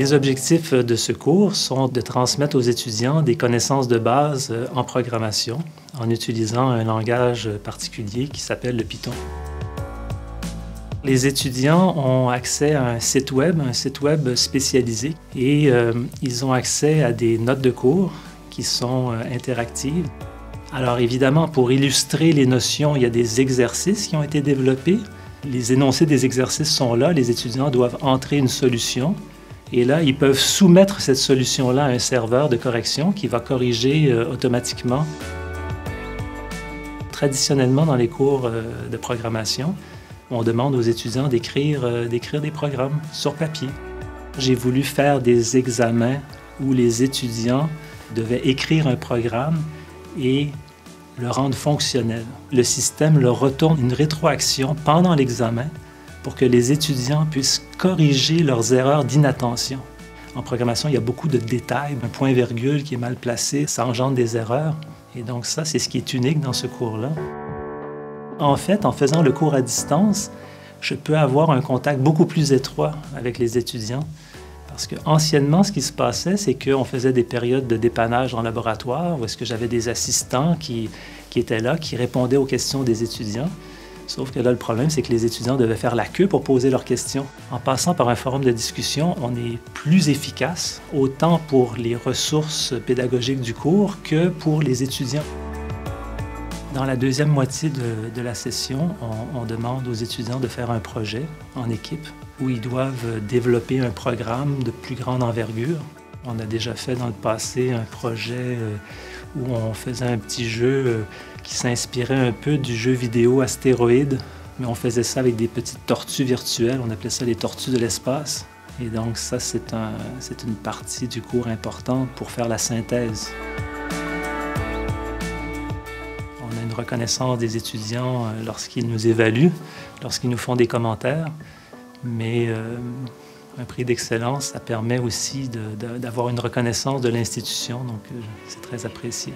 Les objectifs de ce cours sont de transmettre aux étudiants des connaissances de base en programmation en utilisant un langage particulier qui s'appelle le Python. Les étudiants ont accès à un site web spécialisé et ils ont accès à des notes de cours qui sont interactives. Alors évidemment, pour illustrer les notions, il y a des exercices qui ont été développés. Les énoncés des exercices sont là, les étudiants doivent entrer une solution et là, ils peuvent soumettre cette solution-là à un serveur de correction qui va corriger automatiquement. Traditionnellement, dans les cours de programmation, on demande aux étudiants d'écrire des programmes sur papier. J'ai voulu faire des examens où les étudiants devaient écrire un programme et le rendre fonctionnel. Le système leur retourne une rétroaction pendant l'examen pour que les étudiants puissent corriger leurs erreurs d'inattention. En programmation, il y a beaucoup de détails. Un point-virgule qui est mal placé, ça engendre des erreurs. Et donc ça, c'est ce qui est unique dans ce cours-là. En fait, en faisant le cours à distance, je peux avoir un contact beaucoup plus étroit avec les étudiants. Parce qu'anciennement, ce qui se passait, c'est qu'on faisait des périodes de dépannage en laboratoire où est-ce que j'avais des assistants qui étaient là, qui répondaient aux questions des étudiants. Sauf que là, le problème, c'est que les étudiants devaient faire la queue pour poser leurs questions. En passant par un forum de discussion, on est plus efficace, autant pour les ressources pédagogiques du cours que pour les étudiants. Dans la deuxième moitié de la session, on demande aux étudiants de faire un projet en équipe où ils doivent développer un programme de plus grande envergure. On a déjà fait dans le passé un projet où on faisait un petit jeu qui s'inspirait un peu du jeu vidéo Astéroïde, mais on faisait ça avec des petites tortues virtuelles, on appelait ça les tortues de l'espace. Et donc ça, c'est une partie du cours importante pour faire la synthèse. Une reconnaissance des étudiants lorsqu'ils nous évaluent, lorsqu'ils nous font des commentaires. Mais un prix d'excellence, ça permet aussi d'avoir une reconnaissance de l'institution, donc c'est très apprécié.